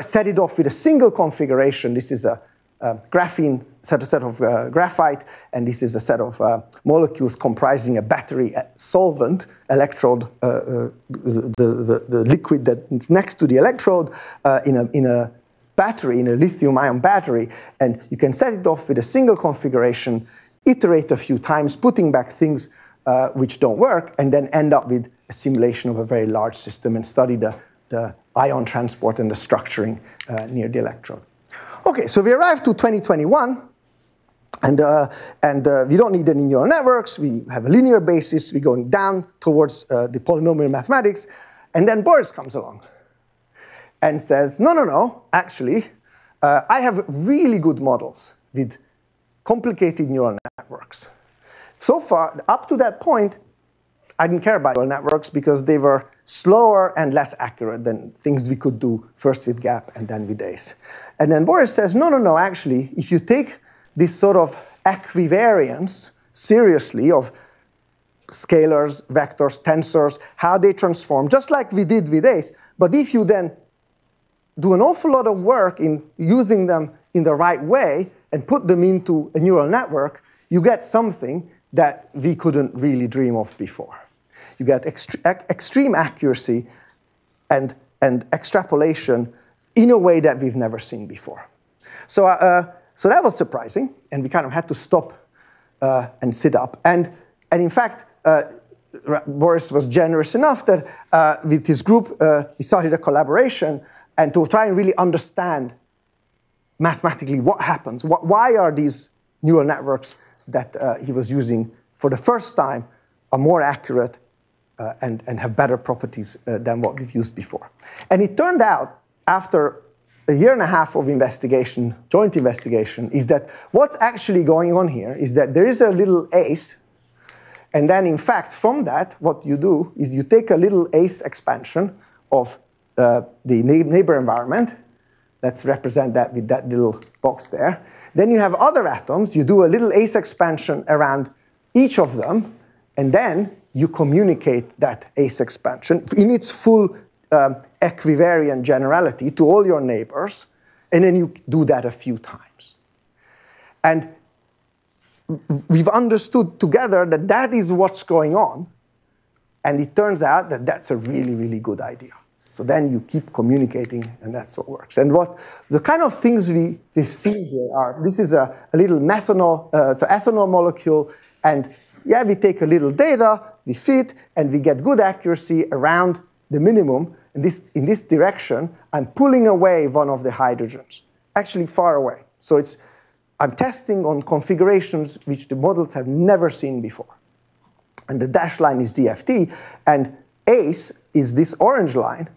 set it off with a single configuration. This is a, a graphene set, a set of uh, graphite, and this is a set of uh, molecules comprising a battery solvent electrode, uh, uh, the, the, the liquid that's next to the electrode uh, in, a, in a battery, in a lithium-ion battery, and you can set it off with a single configuration, iterate a few times, putting back things uh, which don't work, and then end up with a simulation of a very large system and study the, the ion transport and the structuring uh, near the electrode. Okay, so we arrived to twenty twenty-one, and, uh, and uh, we don't need any neural networks. We have a linear basis. We're going down towards uh, the polynomial mathematics. And then Boris comes along and says, no, no, no, actually, uh, I have really good models with complicated neural networks. So far, up to that point, I didn't care about neural networks because they were slower and less accurate than things we could do first with GAP and then with ACE. And then Boris says, no, no, no, actually, if you take this sort of equivariance seriously of scalars, vectors, tensors, how they transform, just like we did with ACE, but if you then do an awful lot of work in using them in the right way and put them into a neural network, you get something that we couldn't really dream of before. You get ext ex extreme accuracy and, and extrapolation in a way that we've never seen before. So, uh, so that was surprising, and we kind of had to stop uh, and sit up. And, and in fact, uh, Boris was generous enough that uh, with his group, uh, he started a collaboration and to try and really understand mathematically what happens. Wh why are these neural networks that uh, he was using for the first time are more accurate uh, and, and have better properties uh, than what we've used before. And it turned out, after a year and a half of investigation, joint investigation, is that what's actually going on here is that there is a little ACE, and then in fact from that what you do is you take a little ACE expansion of uh, the neighbor environment. Let's represent that with that little box there. Then you have other atoms. You do a little ACE expansion around each of them, and then you communicate that ACE expansion in its full um, equivariant generality to all your neighbors, and then you do that a few times. And we've understood together that that is what's going on, and it turns out that that's a really, really good idea. So then you keep communicating, and that's what works. And what the kind of things we, we've seen here are, this is a, a little methanol, uh, so ethanol molecule, and yeah, we take a little data, we fit, and we get good accuracy around the minimum. And this, in this direction, I'm pulling away one of the hydrogens, actually far away. So it's, I'm testing on configurations which the models have never seen before. and the dashed line is D F T, and ACE is this orange line.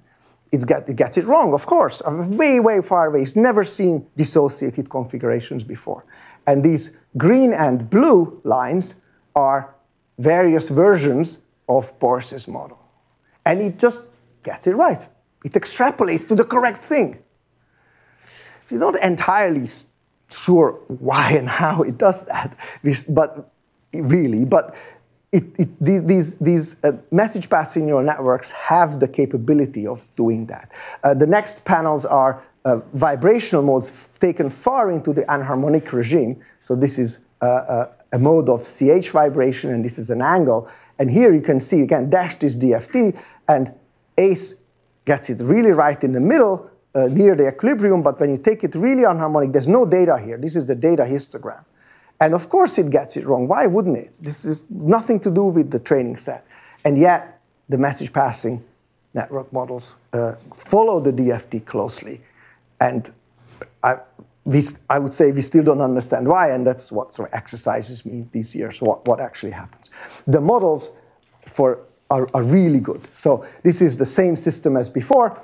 It's got, it gets it wrong, of course. Way, way far away. It's never seen dissociated configurations before. And these green and blue lines are various versions of Boris's model. And it just gets it right. It extrapolates to the correct thing. We're not entirely sure why and how it does that, but really, but It, it, these these uh, message-passing neural networks have the capability of doing that. Uh, the next panels are uh, vibrational modes taken far into the anharmonic regime. So this is uh, uh, a mode of C H vibration, and this is an angle. And here you can see, again, dashed is D F T, and ACE gets it really right in the middle, uh, near the equilibrium, but when you take it really anharmonic, there's no data here. This is the data histogram. And of course it gets it wrong. Why wouldn't it? This is nothing to do with the training set. And yet the message passing network models uh, follow the D F T closely. And I, we, I would say we still don't understand why, and that's what sort of exercises mean these years, what, what actually happens. The models for, are, are really good. So this is the same system as before.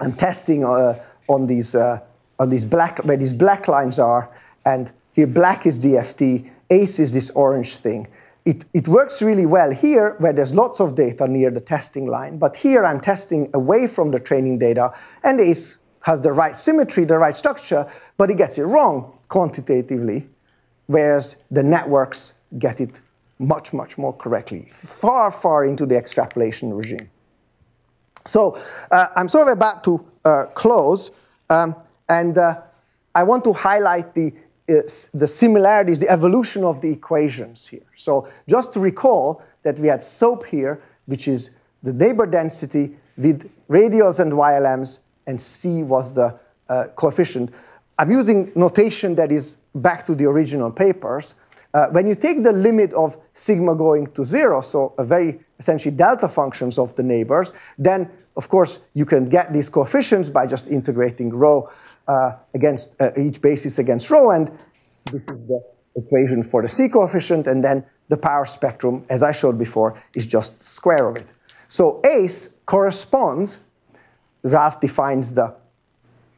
I'm testing uh, on, these, uh, on these black, where these black lines are, and here, black is D F T, ACE is this orange thing. It, it works really well here, where there's lots of data near the testing line, but here I'm testing away from the training data, and ACE has the right symmetry, the right structure, but it gets it wrong quantitatively, whereas the networks get it much, much more correctly, far, far into the extrapolation regime. So uh, I'm sort of about to uh, close, um, and uh, I want to highlight the the similarities, the evolution of the equations here. So just to recall that we had SOAP here, which is the neighbor density with radials and Y L Ms, and C was the uh, coefficient. I'm using notation that is back to the original papers. Uh, when you take the limit of sigma going to zero, so a very essentially delta functions of the neighbors, then of course you can get these coefficients by just integrating rho Uh, against uh, each basis against rho, and this is the equation for the C coefficient, and then the power spectrum, as I showed before, is just the square of it. So ACE corresponds, Ralf defines the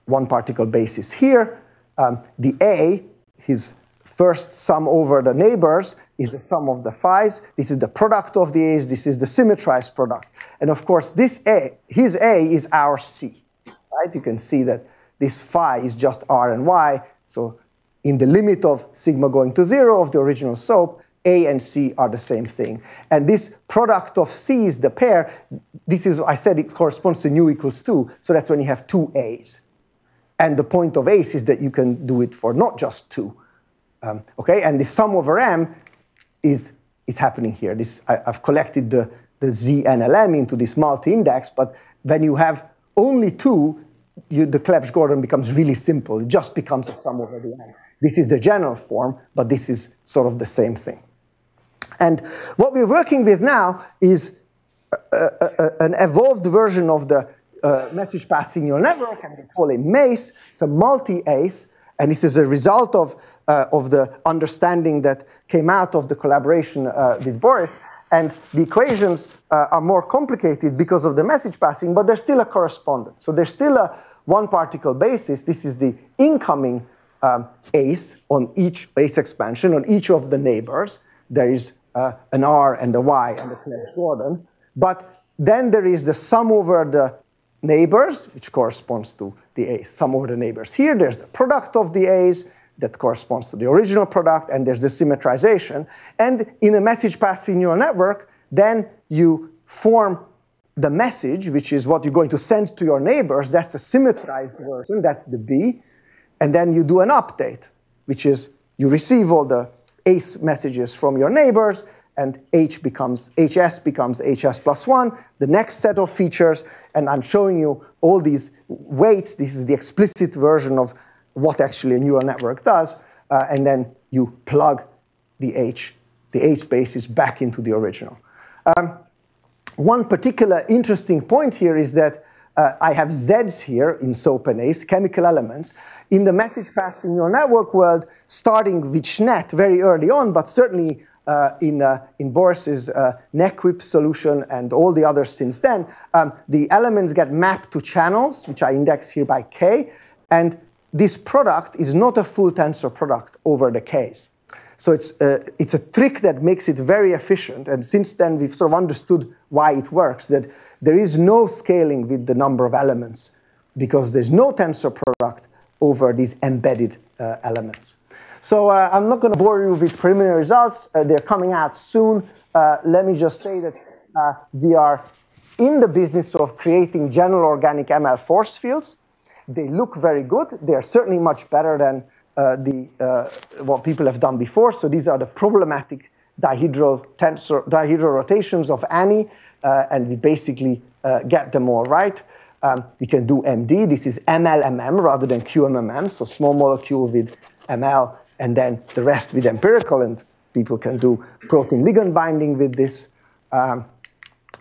one particle basis here, um, the A, his first sum over the neighbors, is the sum of the phi's, this is the product of the A's, this is the symmetrized product, and of course this A, his A is our C, right? You can see that this phi is just r and y, so in the limit of sigma going to zero of the original SOAP, A and C are the same thing. And this product of C is the pair. This is, I said it corresponds to nu equals two, so that's when you have two A's. And the point of ACE is that you can do it for not just two. Um, okay, and the sum over M is, is happening here. This, I, I've collected the, the Z and L M into this multi-index, but when you have only two, You, the Clebsch-Gordon becomes really simple. It just becomes a sum over the n. This is the general form, but this is sort of the same thing. And what we're working with now is a, a, a, an evolved version of the uh, message passing neural network, and we call it MACE. It's a multi-ACE, and this is a result of, uh, of the understanding that came out of the collaboration uh, with Boris. And the equations uh, are more complicated because of the message passing, but there's still a correspondence. So there's still a one-particle basis. This is the incoming um, ACE on each ACE expansion, on each of the neighbors. There is uh, an R and a Y and a Clebsch-Gordon. But then there is the sum over the neighbors, which corresponds to the ACE, sum over the neighbors. Here there's the product of the A's, that corresponds to the original product, and there's the symmetrization. And in a message-passing neural network, then you form the message, which is what you're going to send to your neighbors. That's the symmetrized version, that's the B. And then you do an update, which is you receive all the ACE messages from your neighbors, and H becomes, H S becomes H S plus one, the next set of features. And I'm showing you all these weights. This is the explicit version of what actually a neural network does, uh, and then you plug the H, the H basis back into the original. Um, one particular interesting point here is that uh, I have Z's here in SOAP and ACE, chemical elements. In the message passing neural network world, starting with SchNet very early on, but certainly uh, in, uh, in Boris's uh, Nequip solution and all the others since then, um, the elements get mapped to channels, which I index here by K, and this product is not a full tensor product over the Ks. So it's, uh, it's a trick that makes it very efficient, and since then we've sort of understood why it works, that there is no scaling with the number of elements because there's no tensor product over these embedded uh, elements. So uh, I'm not going to bore you with preliminary results. Uh, they're coming out soon. Uh, let me just say that uh, we are in the business of creating general organic M L force fields. They look very good. They are certainly much better than uh, the, uh, what people have done before. So these are the problematic dihedral, tensor, dihedral rotations of A N I, uh, and we basically uh, get them all right. Um, we can do M D. This is M L M M rather than Q M M M, so small molecule with M L, and then the rest with empirical, and people can do protein-ligand binding with this. Um,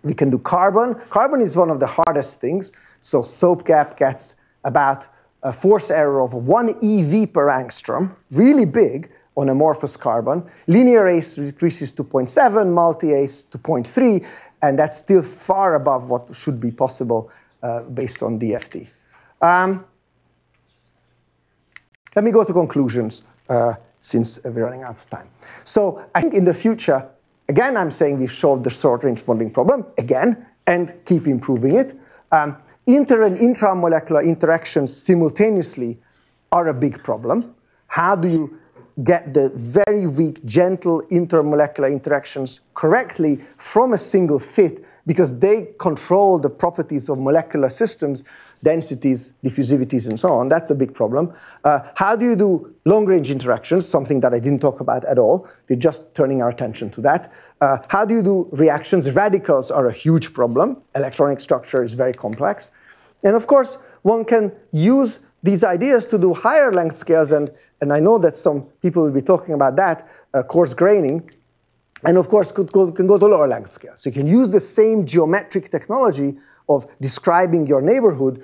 we can do carbon. Carbon is one of the hardest things, so SOAP gap gets about a force error of one E V per angstrom, really big on amorphous carbon. Linear ACE increases to zero point seven, multi-ACE to zero point three, and that's still far above what should be possible uh, based on D F T. Um, let me go to conclusions, uh, since we're running out of time. So I think in the future, again, I'm saying we've solved the short-range modeling problem, again, and keep improving it. Um, inter- and intramolecular interactions simultaneously are a big problem. How do you get the very weak, gentle intermolecular interactions correctly from a single fit, because they control the properties of molecular systems, densities, diffusivities, and so on? That's a big problem. Uh, how do you do long-range interactions, something that I didn't talk about at all? We're just turning our attention to that. Uh, how do you do reactions? Radicals are a huge problem. Electronic structure is very complex. And of course, one can use these ideas to do higher length scales, and, and I know that some people will be talking about that, uh, coarse graining, and of course could go, can go to lower length scales. So you can use the same geometric technology of describing your neighborhood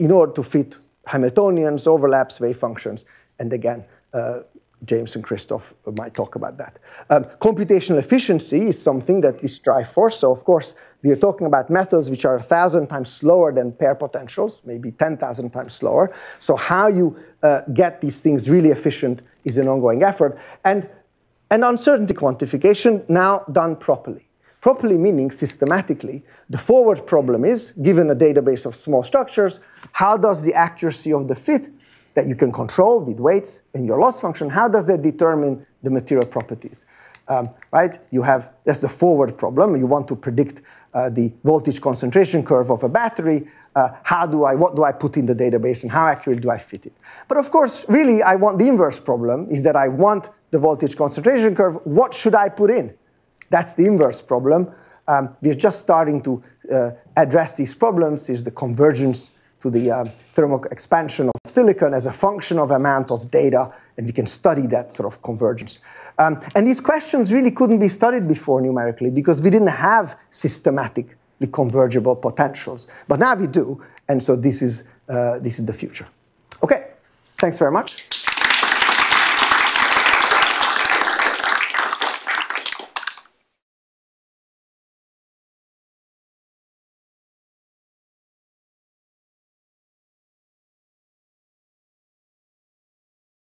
in order to fit Hamiltonians, overlaps, wave functions, and again, uh, James and Christoph might talk about that. Um, computational efficiency is something that we strive for, so of course we are talking about methods which are a thousand times slower than pair potentials, maybe ten thousand times slower, so how you uh, get these things really efficient is an ongoing effort. And, and uncertainty quantification now done properly. Properly meaning systematically. The forward problem is, given a database of small structures, how does the accuracy of the fit that you can control with weights and your loss function, how does that determine the material properties? Um, right? You have, that's the forward problem. You want to predict uh, the voltage concentration curve of a battery. Uh, how do I, what do I put in the database and how accurate do I fit it? But of course, really, I want the inverse problem, is that I want the voltage concentration curve. What should I put in? That's the inverse problem. Um, we're just starting to uh, address these problems, is the convergence to the um, thermal expansion of silicon as a function of amount of data, and we can study that sort of convergence. Um, and these questions really couldn't be studied before numerically because we didn't have systematically convergible potentials. But now we do, and so this is, uh, this is the future. Okay, thanks very much.